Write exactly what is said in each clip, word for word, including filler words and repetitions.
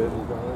little guys.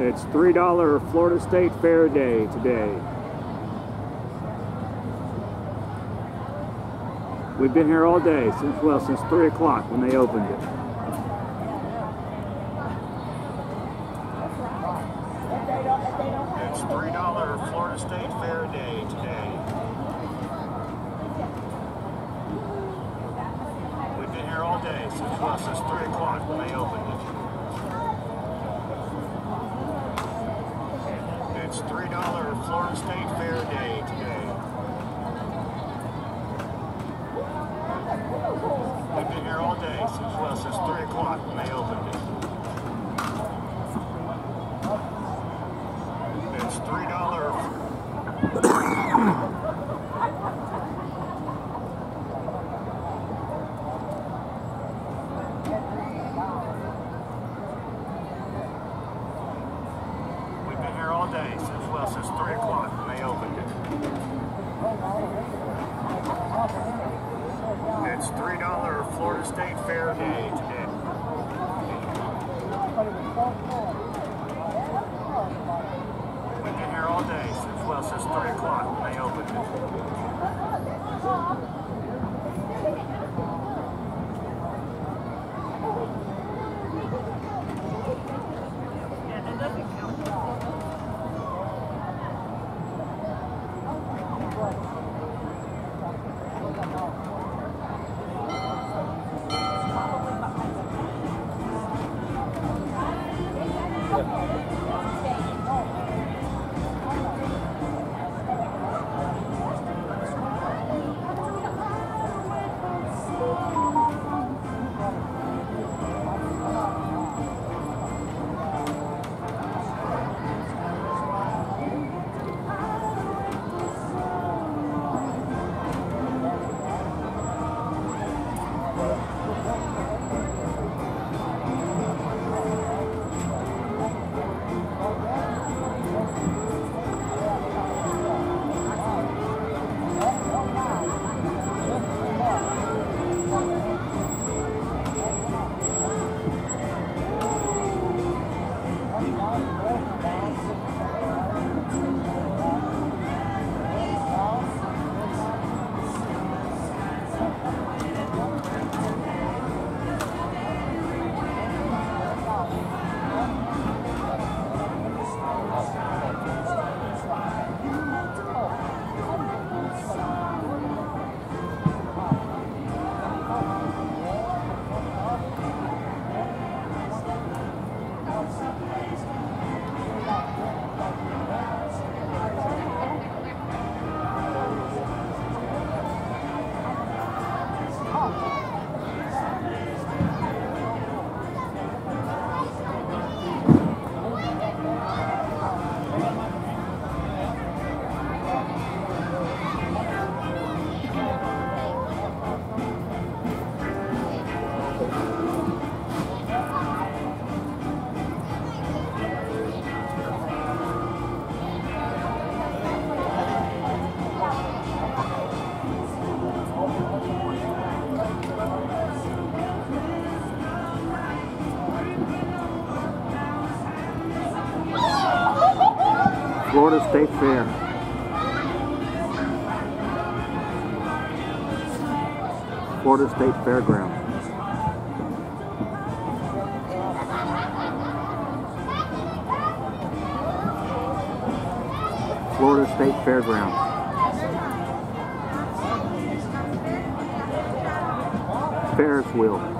It's three dollar Florida State Fair Day today. We've been here all day, since well, since three o'clock when they opened it. It's three dollar Florida State Fair Day today. We've been here all day, since well, since three o'clock when they opened it. It's three dollar Florida State Fair Day today. We've been here all day since well since three o'clock when they opened it. It's three dollars. We've been here all day since well since three o'clock when they opened it. It's three dollar Florida State Fair Day today. We've been here all day since well since three o'clock when they opened it. Yeah, that doesn't count. Florida State Fair. Florida State Fairgrounds. Florida State Fairgrounds. Ferris wheel.